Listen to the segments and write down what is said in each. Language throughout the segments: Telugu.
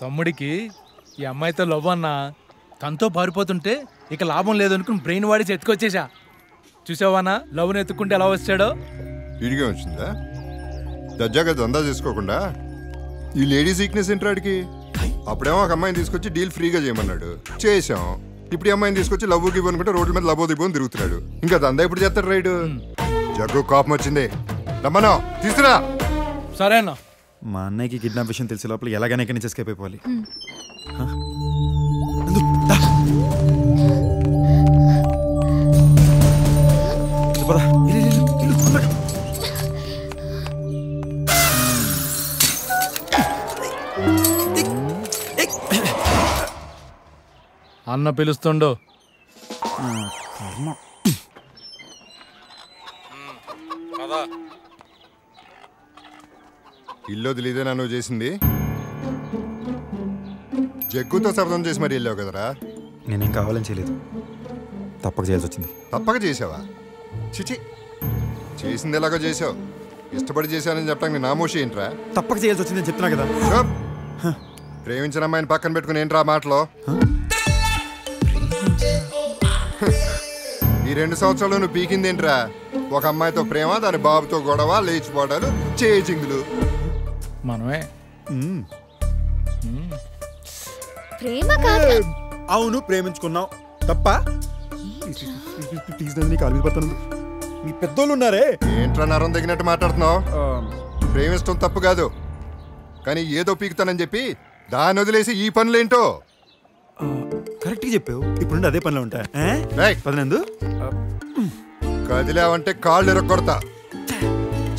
తమ్ముడికి ఈ అమ్మాయితో లవ్ అన్నా, తనతో పారిపోతుంటే ఇక లాభం లేదనుకుని బ్రెయిన్ వాడి ఎత్తుకొచ్చేసా. చూసావానా లవ్ని ఎత్తుక్కుంటే ఎలా వచ్చాడో. వీడిగా వచ్చిందా దర్జాగా దందా చేసుకోకుండా? ఈ లేడీస్ వీక్నెస్ ఏంటాడికి? అప్పుడేమో ఒక అమ్మాయిని తీసుకొచ్చి డీల్ ఫ్రీగా చేయమన్నాడు, చేసాం. ఇప్పుడు అమ్మాయిని తీసుకొచ్చి లవ్ గివ్ అనుకుంటే రోడ్ల మీద లవ్ దిబ్బో తిరుగుతున్నాడు. ఇంకా దందా ఇప్పుడు చేస్తాడు రైడు. జగ్గు కోపం వచ్చింది, రమ్మనో తీసుకురా. సరే అన్న, మా అన్నయ్యకి కిడ్నాప్ విషయం తెలిసే లోపల ఎలాగైనా ఎక్కడి నుంచి ఎస్కేప్ అయిపోవాలి. అన్న పిలుస్తుండో. ఇల్లు వదిలేదేనా నువ్వు చేసింది? జగ్గుతో శబ్దం చేసి మరి వెళ్ళావు కదరా. నేనేం కావాలని చేయలేదు, తప్పక చేయాల్సి వచ్చింది. తప్పక చేసావా? చిచి, చేసింది ఎలాగో చేసావు. ఇష్టపడి చేశానని చెప్పడానికి నామోషి ఏంట్రా? తప్పక చేయాల్సి వచ్చిందని చెప్తున్నా కదా. ప్రేమించిన అమ్మాయిని పక్కన పెట్టుకుని ఏంట్రా మాటలో? ఈ 2 సంవత్సరాలు నువ్వు పీకింది ఏంట్రా? ఒక అమ్మాయితో ప్రేమ, దాని బాబుతో గొడవ, లేచిపోవడాలు, చేజింగులు. మనమే అవును ప్రేమించుకున్నావు తప్ప. మీ పెద్దోళ్ళు ఉన్నారే ఏంట్రా నరం తగినట్టు మాట్లాడుతున్నావు? ప్రేమించడం తప్పు కాదు, కానీ ఏదో పీకుతానని చెప్పి దాన్ని వదిలేసి ఈ పనులేంటో. కరెక్ట్గా చెప్పావు, ఇప్పుడు అదే పనిలో ఉంటా. కదిలేవంటే కాళ్ళు ఎరగొడతా.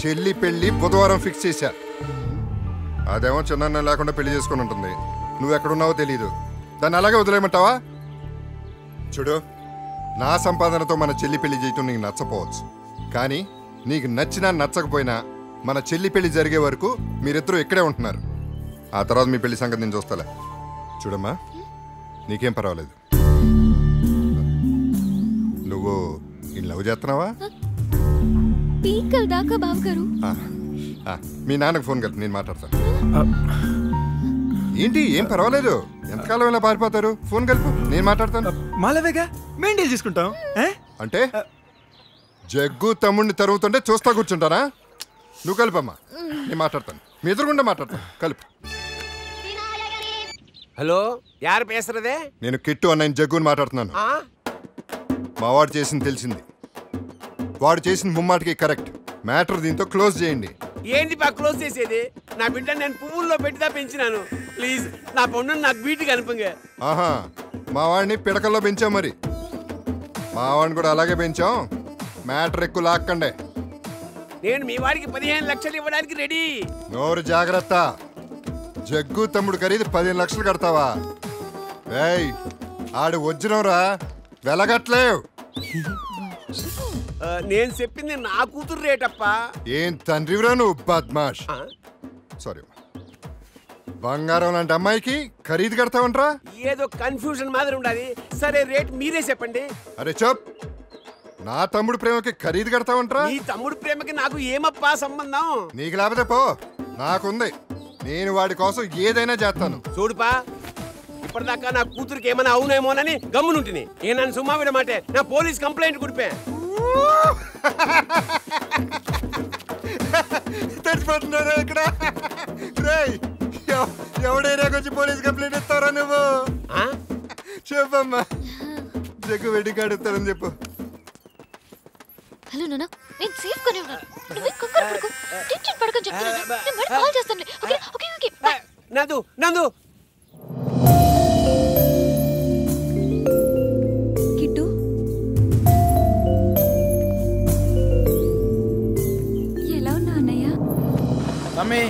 చెల్లి పెళ్లి బుధవారం ఫిక్స్ చేశా. అదేమో చిన్న లేకుండా పెళ్లి చేసుకుని ఉంటుంది, నువ్వెక్కడున్నావో తెలీదు. దాన్ని అలాగే వదిలేయమంటావా? చూడు, నా సంపాదనతో మన చెల్లి పెళ్లి చేయటం నీకు నచ్చపోవచ్చు, కానీ నీకు నచ్చినా నచ్చకపోయినా మన చెల్లి పెళ్లి జరిగే వరకు మీరిద్దరూ ఇక్కడే ఉంటున్నారు. ఆ తర్వాత మీ పెళ్లి సంగతి నేను చూస్తాలే. చూడమ్మా, నీకేం పర్వాలేదు. నువ్వు లవ్ చేస్తున్నావా? మీ నాన్నకు ఫోన్ కలిపి నేను మాట్లాడతాను. ఏంటి ఏం పర్వాలేదు, ఎంతకాలం ఇలా పారిపోతారు? ఫోన్ కలిపి నేను మాట్లాడతాను. మాలవేగా మేము డీల్ చేసుకుంటాం. అంటే జగ్గు తమ్ముడిని తరుగుతుంటే చూస్తా కూర్చుంటానా? నువ్వు కలిపమ్మా, నేను మాట్లాడతాను. మీ ఎదురుగుండా మాట్లాడతాను, కలిపి. హలో, యారు పేసరదే? నేను కిట్టు అన్న జగ్గుని మాట్లాడుతున్నాను. మా వాడు చేసింది తెలిసింది, వాడు చేసిన ముమ్మాటికి కరెక్ట్. మ్యాటర్ దీంతో క్లోజ్ చేయండి. ఏంటి బా క్లోజ్ చేసేది? నా బిడ్డ నేను పువ్వుల్లో పెట్టిదా పెంచినాను. ప్లీజ్ నా పండుని నాకు బీటికి అనిపించే. ఆహా, మా వాడిని పిడకల్లో పెంచాం. మరి మా వాడిని కూడా అలాగే పెంచాం. మ్యాటర్ ఎక్కువ లాక్కండే. నేను మీ వాడికి 15 లక్షలు ఇవ్వడానికి రెడీ. నోరు జాగ్రత్త. జగ్గు తమ్ముడు ఖరీదు 15 లక్షలు కడతావా? ఏయ్, ఆడు వజ్రంరా, వెలగట్లేవు. నేను చెప్పింది నా కూతురు రేటప్పా. ఏం తండ్రివిరా నువ్వు, బద్మాష్. సారీ, బంగారం లాంటి అమ్మాయికి ఖరీదు కడతావంట్రా? ఏదో కన్ఫ్యూజన్ మాదిరి ఉండదు. సరే రేట్ మీరే చెప్పండి. అరే చెప్, నా తమ్ముడు ప్రేమకి ఖరీదు కడతావంట్రా? నీ తమ్ముడు ప్రేమకి నాకు ఏమప్పా సంబంధం? నీకు లేకపోతే పో, నాకుంది. నేను వాడి కోసం ఏదైనా చేస్తాను. చూడుపా, ఇప్పటిదాకా నా కూతురికి ఏమైనా అవునేమోనని గమ్మునుంటిని. ఏ నన్ను సుమ్మా విడమాటే, నా పోలీస్ కంప్లైంట్ కుడిపే. తెచ్చిపోతున్నారు ఇక్కడ. ఎవడైనా కొంచెం పోలీస్ కంప్లైంట్ ఇస్తారా నువ్వు? చెప్పమ్మా, జగ్గు వెడ్డింగ్ కార్డు ఇస్తారని చెప్పు. హలో నాన్న, నేను సేఫ్ గానే ఉన్నాను. నువ్వు కంగారు పడకు, టెన్షన్ పడకు చెప్తున్నాను. నేను మళ్ళీ కాల్ చేస్తాను. Okay okay okay bye. Nandu Nandu kit, ఎలా ఉన్నా అన్నయ్య? తమ్మి,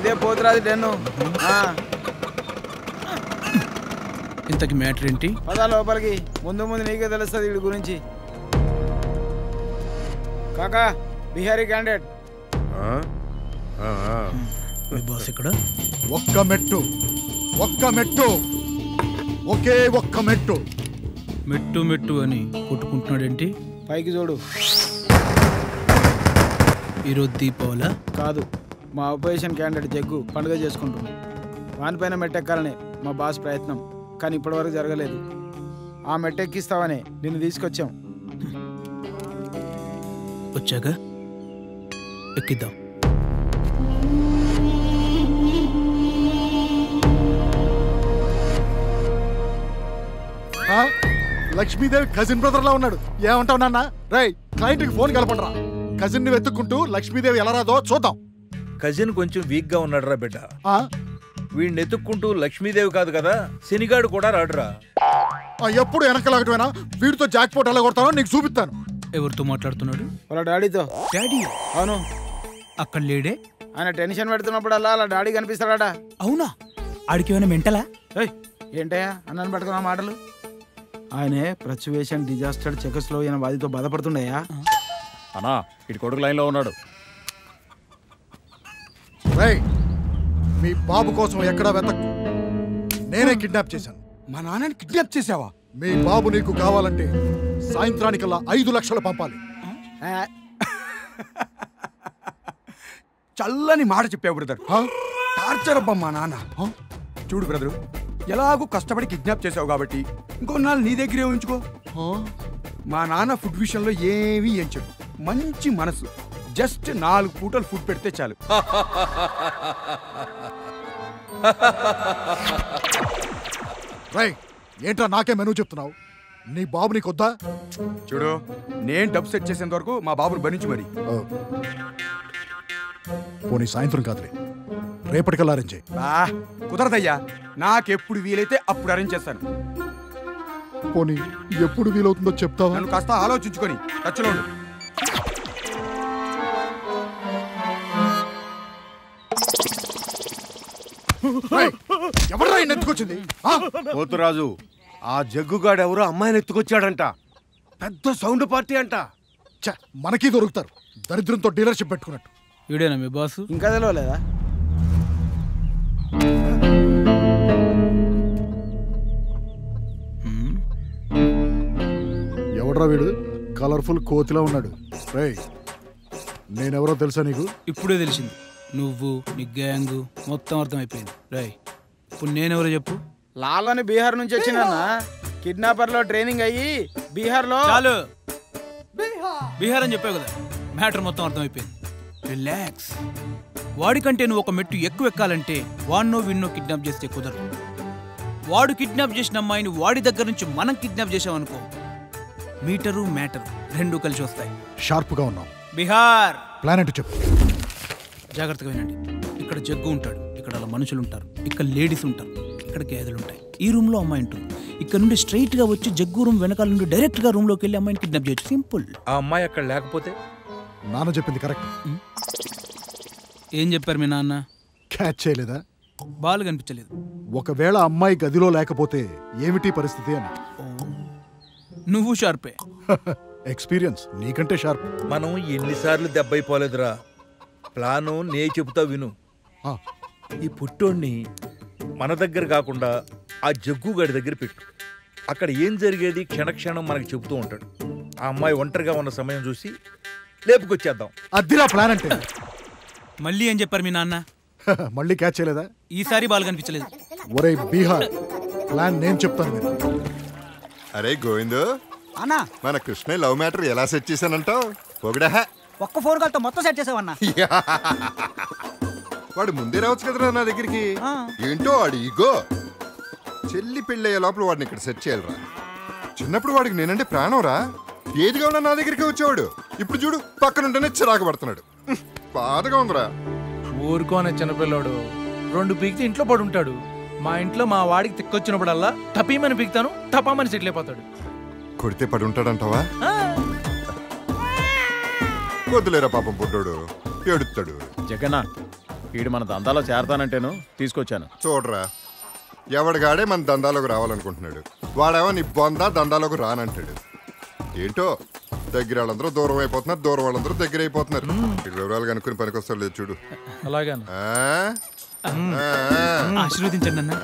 ఇదే పోతురాది డెన్ను. ఇంతకి మ్యాటర్ ఏంటి? పదా లోపలికి, ముందు నీకే తెలుస్తుంది వీడి గురించి. కాకా, బిహారీ క్యాండిడేట్ బాస్ ఇక్కడ. ఒక్క మెట్టు మెట్టు మెట్టు అని కొట్టుకుంటున్నాడేంటి? పైకి చూడు. ఈరోజు దీపావళి కాదు, మా ఆపోజిషన్ క్యాండిడేట్ జగ్గు పండుగ చేసుకుంటున్నాడు. దానిపైన మెట్టెక్కాలని మా బాస్ ప్రయత్నం, కానీ ఇప్పటివరకు జరగలేదు. ఆ మెట్టెక్కిస్తావనే నిన్ను తీసుకొచ్చాం. వచ్చాక ఎక్కిద్దాం. లక్ష్మీదేవి కజిన్ బ్రదర్లా ఉన్నాడు. ఏమంటావు నాన్న? రై, క్లయింట్కి ఫోన్ కలపండిరా. కజిన్ని వెతుక్కుంటూ లక్ష్మీదేవి ఎలా రాదో చూద్దాం. కజిన్ కొంచెం వీక్గా ఉన్నాడు రా బిడ్డ. వీడిని ఎత్తుక్కుంటూ లక్ష్మీదేవి కాదు కదా, శనిగాడు కూడా రాడురా. ఎప్పుడు వెనకలాగటమేనా? వీడితో జాక్ పోట్ ఎలా కొడతానో నీకు చూపిస్తాను. ఎవరితో మాట్లాడుతున్నాడు? వాళ్ళ డాడీతో. డాడీ? అవును. అక్కడ లేడే. ఆయన టెన్షన్ పెడుతున్నప్పుడు అలా అలా డాడీ కనిపిస్తాడా? అవునా? ఆడికి ఏమైనా మెంటలా? ఏంటయ్యా అన్నాను పట్టుకున్న మాటలు. ఆయనే ప్రచువేషన్ డిజాస్టర్ చెకస్లో ఈయన బాధితో బాధపడుతుండయా. అనా ఇటు కొడుకు లైన్లో ఉన్నాడు. మీ బాబు కోసం ఎక్కడా వెతకు, నేనే కిడ్నాప్ చేశాను. మా నాన్నని కిడ్నాప్ చేసావా? మీ బాబు నీకు కావాలంటే సాయంత్రానికల్లా 5 లక్షలు పంపాలి. చల్లని మాట చెప్పావు బ్రదర్. టార్చర్ అబ్బా మా నాన్న. చూడు బ్రదరు, ఎలాగూ కష్టపడి కిడ్నాప్ చేసావు కాబట్టి ఇంకొన్నాళ్ళు నీ దగ్గరే ఉంచుకో. మా నాన్న ఫుడ్ విషయంలో ఏమీ ఎంచడు, మంచి మనసు. జస్ట్ 4 పూటలు ఫుడ్ పెడితే చాలు. ఏంట్రా నాకే మెనూ చెప్తున్నావు? నీ బాబు నీకొద్దా? చూడు, నేను డబ్బు సెట్ చేసేంత వరకు మా బాబును భరించి మరి. పోనీ సాయంత్రం కాదులే, రేపటికల్లా అరేంజ్ చేయి. కుదరదయ్యా, నాకెప్పుడు వీలైతే అప్పుడు అరేంజ్ చేస్తాను. పోనీ ఎప్పుడు వీలవుతుందో చెప్తావా? నన్ను కాస్త ఆలోచించుకొని టచ్లో ఉండు. ఎవరు ఎత్తుకొచ్చింది? పోతురాజు, ఆ జగ్గుగాడు ఎవరో అమ్మాయిని ఎత్తుకొచ్చాడంట. పెద్ద సౌండ్ పార్టీ అంట. మనకి దొరుకుతారు, దరిద్రంతో డీలర్షిప్ పెట్టుకున్నట్టు. వీడేనా మీ బాసు? ఇంకా తెలవలేదా? ఎవడ్రా వీడు? కలర్ఫుల్ కోతిలా ఉన్నాడు. రేయ్, నేనెవరో తెలుసా నీకు? ఇప్పుడే తెలిసింది. నువ్వు, నీ గ్యాంగ్ మొత్తం అర్థమైపోయింది. రేయ్, ఇప్పుడు నేనెవరో చెప్పు. లాలని బీహార్ నుంచి వచ్చిందన్న, కిడ్నాపర్లో ట్రైనింగ్ అయ్యి బీహార్లో. చాలు, బీహార్ అని చెప్పావు కదా, మ్యాటర్ మొత్తం అర్థమైపోయింది. రిలాక్స్. వాడికంటే నువ్వు ఒక మెట్టు ఎక్కువ ఎక్కాలంటే వాడినో వీడినో కిడ్నాప్ చేస్తే కుదరదు. వాడు కిడ్నాప్ చేసిన అమ్మాయిని వాడి దగ్గర నుంచి మనం కిడ్నాప్ చేసామనుకో, మీటరు మ్యాటరు రెండు కలిసి వస్తాయి. షార్ప్గా ఉన్నాం. బీహార్ ప్లానెట్ చెప్పు. జాగ్రత్తగా వినండి. ఇక్కడ జగ్గు ఉంటాడు, ఇక్కడ అలా మనుషులు ఉంటారు, ఇక్కడ లేడీస్ ఉంటారు, ఇక్కడ గేదెలు ఉంటాయి. ఈ రూమ్లో అమ్మాయి ఉంటుంది. ఇక్కడ నుండి స్ట్రైట్గా వచ్చి జగ్గు రూమ్ వెనకాల నుండి డైరెక్ట్గా రూమ్లోకి వెళ్ళి అమ్మాయిని కిడ్నాప్ చేయొచ్చు. సింపుల్. ఆ అమ్మాయి అక్కడ లేకపోతే? నాన్న చెప్పింది కరెక్ట్. ఏం చెప్పారు మీ నాన్న? క్యాచ్ చేయలేదా? బాల్ కనిపించలేదు. ఒకవేళ అమ్మాయి గదిలో లేకపోతే ఏమిటి పరిస్థితి అని. నువ్వు షార్పే. ఎక్స్పీరియన్స్ నీకంటే షార్ప్. మనం ఎన్నిసార్లు దెబ్బైపోలేదురా. ప్లాను నే చెబుతా విను. ఈ పుట్టోణ్ణి మన దగ్గర కాకుండా ఆ జగ్గు గడి దగ్గర పెట్టు. అక్కడ ఏం జరిగేది క్షణక్షణం మనకు చెబుతూ ఉంటాడు. ఆ అమ్మాయి ఒంటరిగా ఉన్న సమయం చూసి లేపుకొచ్చేద్దాం. అదిరా ప్లాన్ అంటే. మళ్ళీ ఏం చెప్పారు మీ నాన్న? మళ్ళీ క్యాచ్ చేయలేదా? ఈసారి బాల్ కనిపించలేదు. ఒరే బీహార్, ప్లాన్ నేను చెప్తాను మీరు. అరే గోవిందు అన్నా, మన కృష్ణ లవ్ మ్యాటర్ ఎలా సెట్ చేశానంటావు? ఒక్క ఫోన్ కాల్తో మొత్తం సెట్ చేసావన్నా. వాడు ముందే రావచ్చు కదరా నా దగ్గరికి. ఏంటో వాడు ఈగో. చెల్లి పెళ్ళయ్యే లోపల వాడిని ఇక్కడ సెట్ చేయాలరా. చిన్నప్పుడు వాడికి నేనంటే ప్రాణం రా. ఏదిగా ఉన్నా నా దగ్గరికి వచ్చేవాడు. ఇప్పుడు చూడు, పక్కనుంటేనే చిరాకు పడుతున్నాడు. బాధగా ఉందిరా. ఊరుకోనే చిన్నపిల్లాడు. 2 పీకితే ఇంట్లో పడుంటాడు. మా ఇంట్లో మా వాడికి తిక్కొచ్చినప్పుడల్లా తపీమని పీకుతాను, తపామని సెటిల్ అయిపోతాడు. కొడితే పడుంటాడంటావా? వద్దులేరా పాపం, పుట్టాడు ఏడుతాడు. జగన్నా, వీడు మన దందాలో చేరతానంటేను తీసుకొచ్చాను. చూడరా, ఎవడిగాడే మన దందాలోకి రావాలనుకుంటున్నాడు. వాడేమో నీ బొందా దందాలోకి రానంటాడు. ఏంటో దగ్గర వాళ్ళందరూ దూరం అయిపోతున్నారు, దూరం వాళ్ళందరూ దగ్గర అయిపోతున్నారు. వివరాలు కనుక్కుని పనికొస్తారు లేదు చూడు. అలాగే ఆశీర్వదించండి అన్న.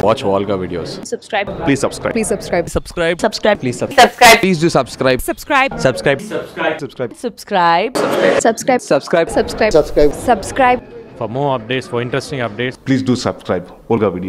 Watch Volga videos. Subscribe. Please subscribe. Please subscribe. Subscribe. Subscribe. Please subscribe. Please do subscribe. Subscribe. Subscribe. Subscribe. Subscribe. Subscribe. Subscribe. Subscribe. Subscribe. Subscribe. Subscribe. For more updates, for interesting updates, please do subscribe. Volga Video.